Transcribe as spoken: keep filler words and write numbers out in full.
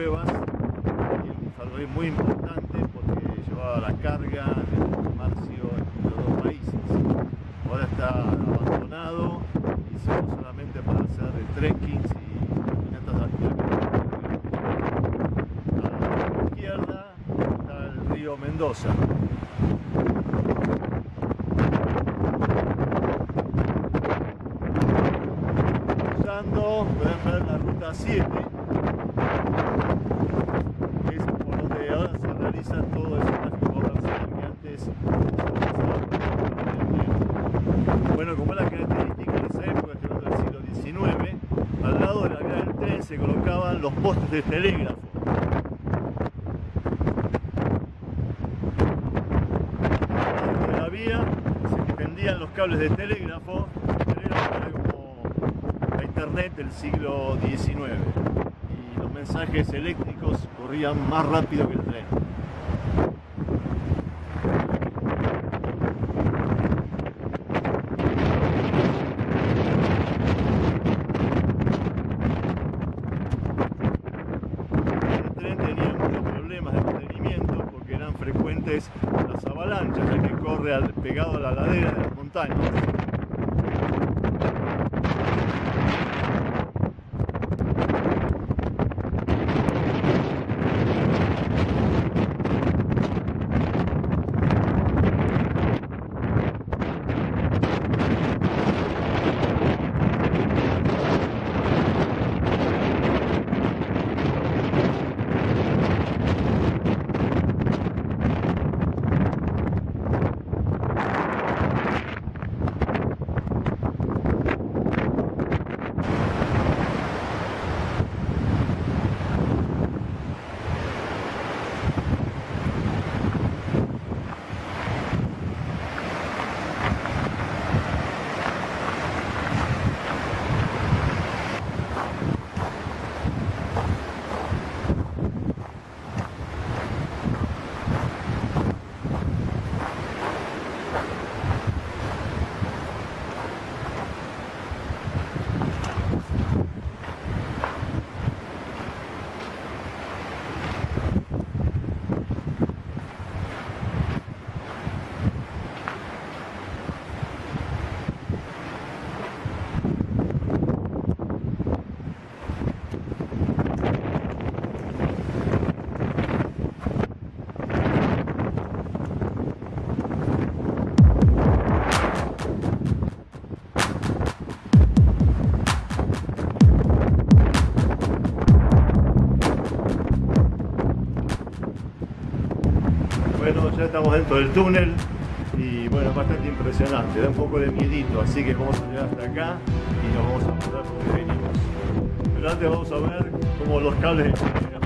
pruebas, y un saldo muy importante porque llevaba la carga en el comercio entre los dos países. Ahora está abandonado y sirve solamente para hacer trekking y caminatas altas. A la izquierda está el río Mendoza. Pueden ver la ruta siete, que es por donde ahora se realiza todo ese tráfico comercial que antes se realizaba. Bueno, como es la característica de esa época, que era del siglo diecinueve, al lado de la vía del tren se colocaban los postes de telégrafo. En la vía se extendían los cables de telégrafo. Del siglo diecinueve, y los mensajes eléctricos corrían más rápido que el tren. El tren tenía muchos problemas de mantenimiento porque eran frecuentes las avalanchas, ya que corre al, pegado a la ladera de las montañas. Ya estamos dentro del túnel y bueno, bastante impresionante, da un poco de miedito, así que vamos a llegar hasta acá y nos vamos a mudar porque venimos. Pero antes vamos a ver cómo los cables de